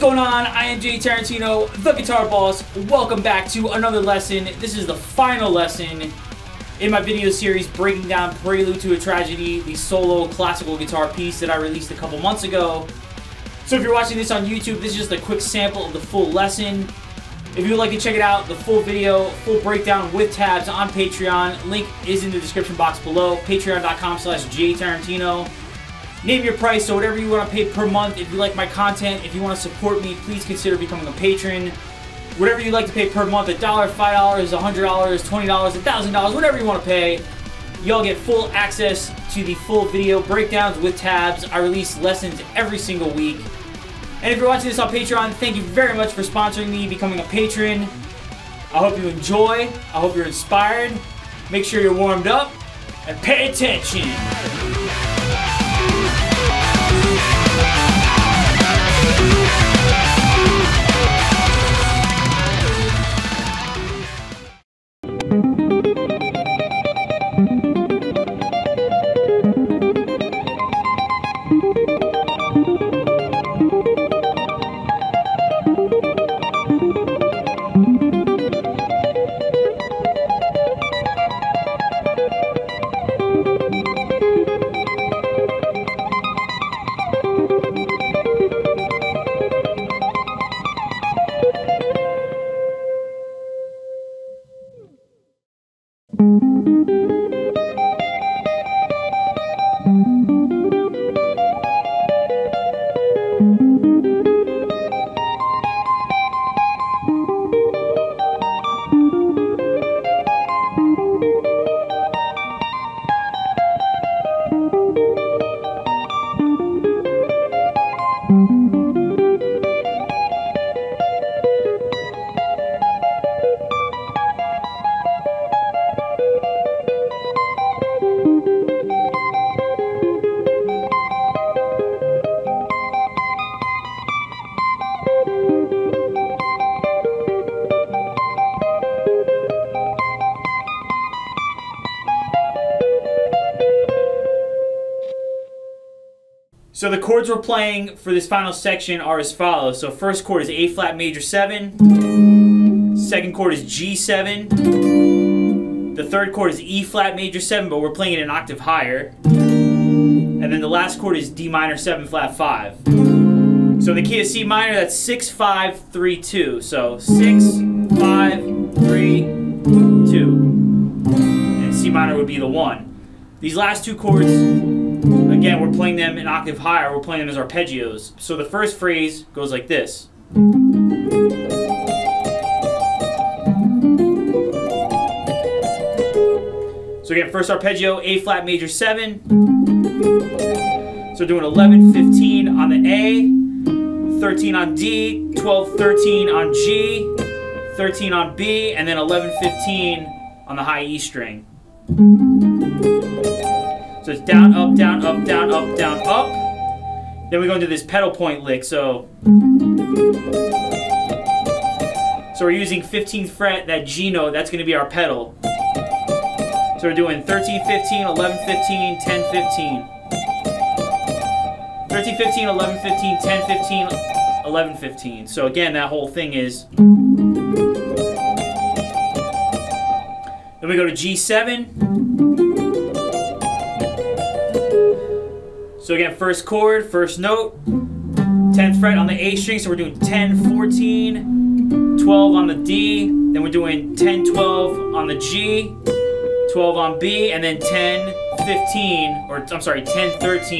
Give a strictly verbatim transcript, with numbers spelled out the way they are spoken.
What's going on? I am Jay Tarantino, the Guitar Boss. Welcome back to another lesson. This is the final lesson in my video series breaking down Prelude to a Tragedy, the solo classical guitar piece that I released a couple months ago. So if you're watching this on YouTube, this is just a quick sample of the full lesson. If you would like to check it out, the full video, full breakdown with tabs on Patreon. Link is in the description box below. Patreon.com slash Jay Tarantino. Name your price, so whatever you want to pay per month. If you like my content, if you want to support me, please consider becoming a patron. Whatever you like to pay per month, a dollar, five dollars, a hundred dollars, twenty dollars, a thousand dollars, whatever you want to pay. Y'all get full access to the full video breakdowns with tabs. I release lessons every single week. And if you're watching this on Patreon, thank you very much for sponsoring me, becoming a patron. I hope you enjoy. I hope you're inspired. Make sure you're warmed up and pay attention. So the chords we're playing for this final section are as follows. So first chord is A flat major seven. Second chord is G seven. The third chord is E flat major seven, but we're playing it an octave higher. And then the last chord is D minor seven flat five. So in the key of C minor, that's six, five, three, two. So six, five, three, two. And C minor would be the one. These last two chords, again, we're playing them an octave higher. We're playing them as arpeggios. So the first phrase goes like this. So again, first arpeggio, A flat major seven. So doing eleven, fifteen on the A, thirteen on D, twelve, thirteen on G, thirteen on B, and then eleven, fifteen on the high E string. So it's down, up, down, up, down, up, down, up. Then we go into this pedal point lick, so. So we're using fifteenth fret, that G note, that's gonna be our pedal. So we're doing thirteen, fifteen, eleven, fifteen, ten, fifteen. thirteen, fifteen, eleven, fifteen, ten, fifteen, eleven, fifteen. So again, that whole thing is. Then we go to G seven. So again, first chord, first note, tenth fret on the A string, so we're doing ten, fourteen, twelve on the D, then we're doing ten, twelve on the G, twelve on B, and then ten, fifteen, or I'm sorry, ten, thirteen.